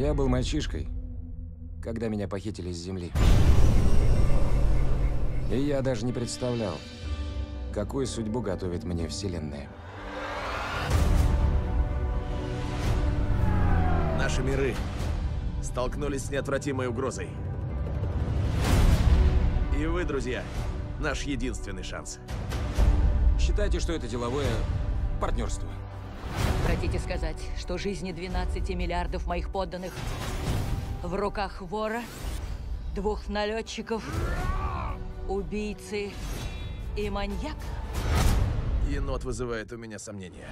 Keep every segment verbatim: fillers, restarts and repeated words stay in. Я был мальчишкой, когда меня похитили с земли. И я даже не представлял, какую судьбу готовит мне Вселенная. Наши миры столкнулись с неотвратимой угрозой. И вы, друзья, наш единственный шанс. Считайте, что это деловое партнерство. Хотите сказать, что жизни двенадцати миллиардов моих подданных в руках вора, двух налетчиков, убийцы и маньяка? Енот вызывает у меня сомнения.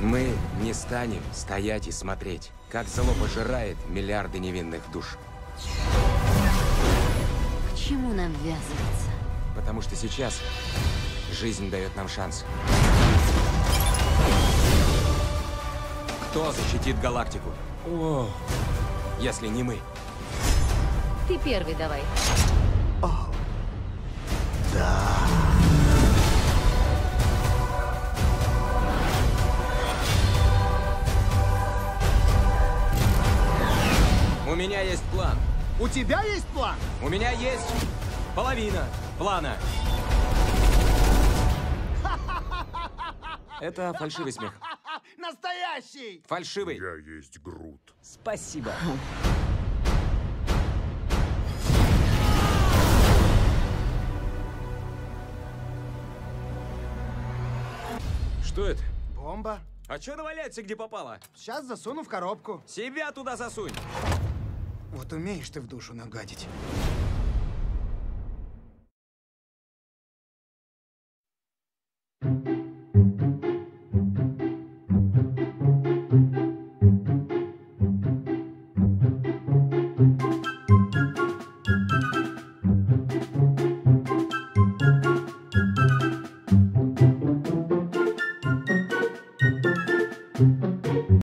Мы не станем стоять и смотреть, как зло пожирает миллиарды невинных душ. К чему нам ввязываться? Потому что сейчас жизнь дает нам шанс. Кто защитит галактику? О, если не мы. Ты первый давай. О, да. У меня есть план. У тебя есть план? У меня есть половина плана. Это фальшивый смех. Настоящий! Фальшивый. Я есть Грут. Спасибо. Что это? Бомба. А чё она валяется, где попало? Сейчас засуну в коробку. Себя туда засунь. Вот умеешь ты в душу нагадить.